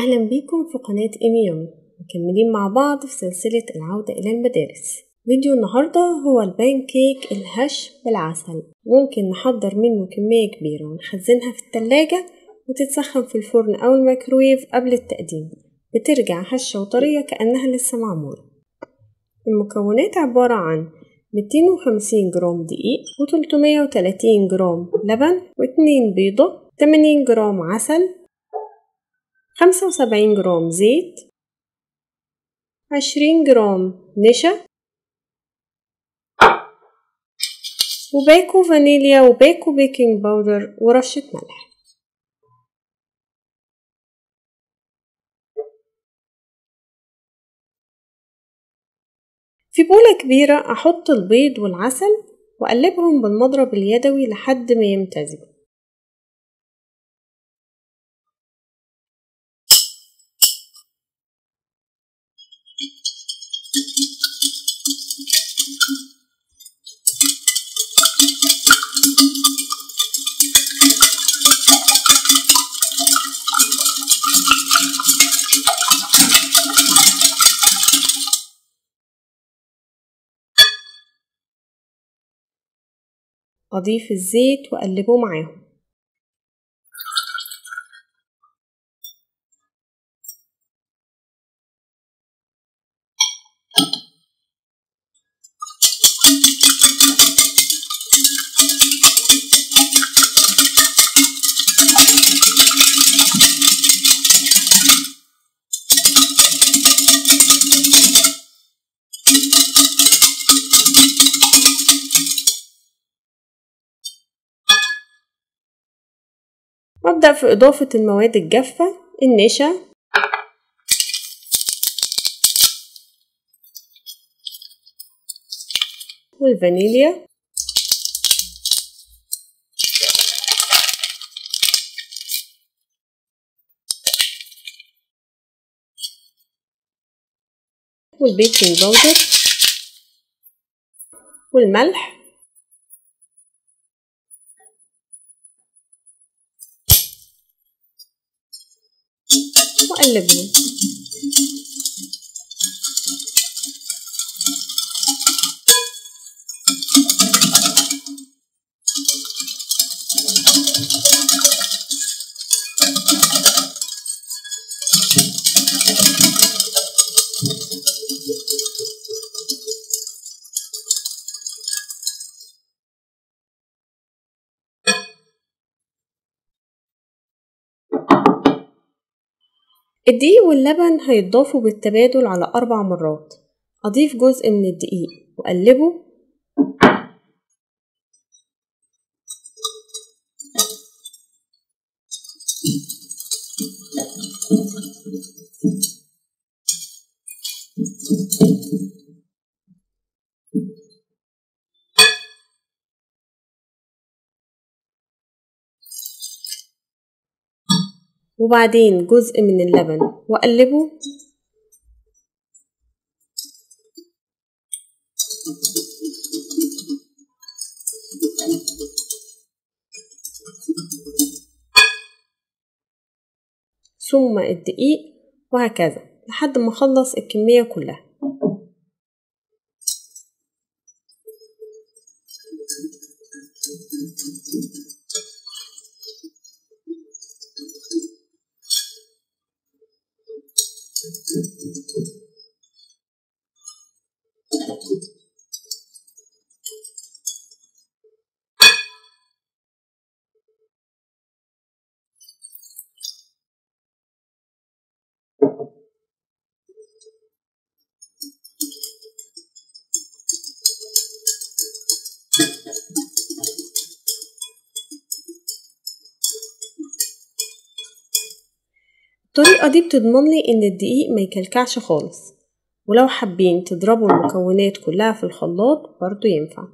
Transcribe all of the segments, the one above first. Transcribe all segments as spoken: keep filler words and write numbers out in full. أهلا بكم في قناة إيميومي، مكملين مع بعض في سلسلة العودة إلى المدارس. فيديو النهاردة هو البانكيك الهش بالعسل، ممكن نحضر منه كمية كبيرة ونخزنها في التلاجة وتتسخن في الفرن أو الميكرويف قبل التقديم، بترجع هشة وطرية كأنها لسه معمولة. المكونات عبارة عن مئتين وخمسين جرام دقيق وثلاثمئة وثلاثين جرام لبن واثنين بيضة، ثمانين جرام عسل، خمسة وسبعين جرام زيت، عشرين جرام نشا، وباكو فانيليا وباكو بيكنج باودر ورشة ملح. في بولة كبيرة أحط البيض والعسل وأقلبهم بالمضرب اليدوي لحد ما يمتزجوا. أضيف الزيت وأقلبه معاهم. أبدأ في إضافة المواد الجافة، النشا والفانيليا والبيكنج باودر والملح وقلبهم. الدقيق واللبن هيتضافوا بالتبادل على أربع مرات. أضيف جزء من الدقيق وأقلبه، وبعدين جزء من اللبن وأقلبه، ثم الدقيق، وهكذا لحد ما أخلص الكمية كلها. الطريقة دي بتضمن لي ان الدقيق ما يكلكعش خالص، ولو حابين تضربوا المكونات كلها في الخلاط برضو ينفع.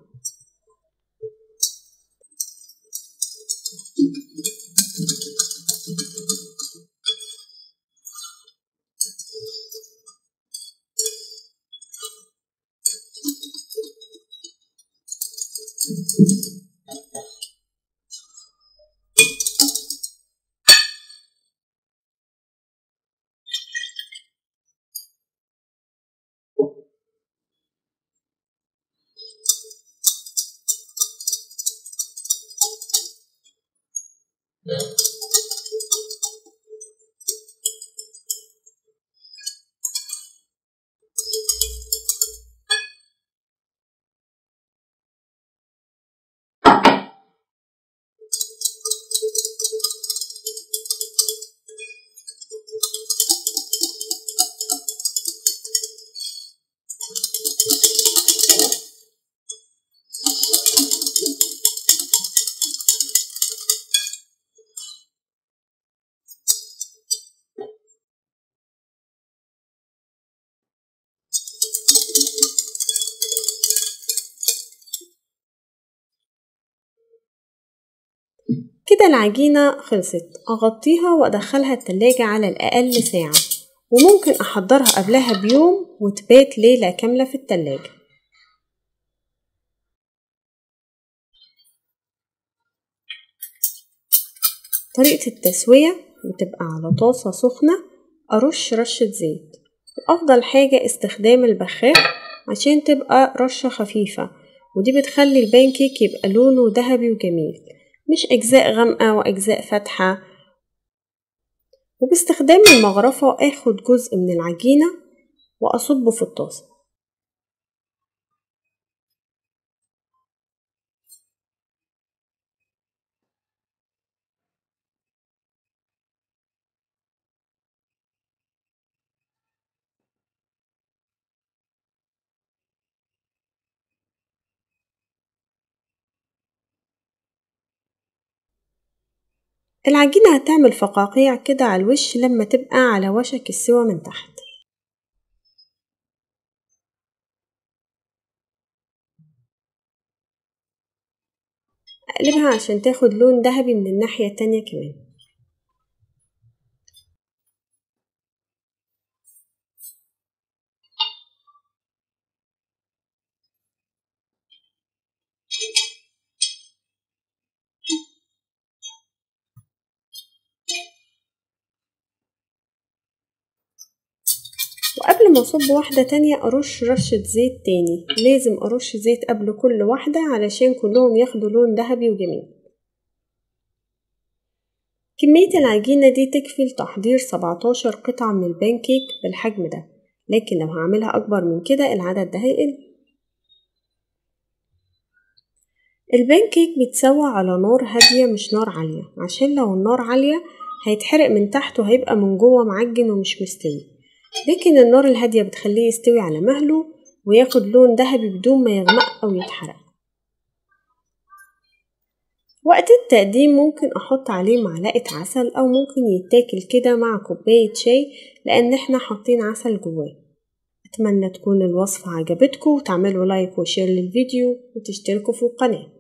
كده العجينة خلصت، اغطيها وادخلها التلاجة على الاقل ساعة، وممكن احضرها قبلها بيوم وتبات ليلة كاملة في التلاجة. طريقة التسوية بتبقى على طاسة سخنة ارش رشة زيت، وافضل حاجة استخدام البخاخ عشان تبقى رشة خفيفة، ودي بتخلي البان كيك يبقى لونه ذهبي وجميل، مش أجزاء غامقة وأجزاء فاتحة. وباستخدام المغرفة آخد جزء من العجينة وأصبه في الطاسة. العجينة هتعمل فقاقيع كده على الوش لما تبقى على وشك السوا من تحت. اقلبها عشان تاخد لون ذهبي من الناحية التانية كمان. وقبل ما اصب واحدة تانية ارش رشة زيت تاني، لازم ارش زيت قبل كل واحدة علشان كلهم ياخدوا لون ذهبي وجميل. كمية العجينة دي تكفي لتحضير سبعتاشر قطعة من البانكيك بالحجم ده، لكن لو هعملها اكبر من كده العدد ده هيقل. البانكيك بيتسوى على نار هادية مش نار عالية، عشان لو النار عالية هيتحرق من تحت وهيبقى من جوه معجن ومش مستوي، لكن النار الهادية بتخليه يستوي على مهله وياخد لون ذهبي بدون ما يغمق أو يتحرق. وقت التقديم ممكن أحط عليه معلقة عسل، أو ممكن يتاكل كده مع كوباية شاي لأن احنا حاطين عسل جواه. أتمنى تكون الوصفة عجبتكم، وتعملوا لايك وشير للفيديو وتشتركوا في القناة.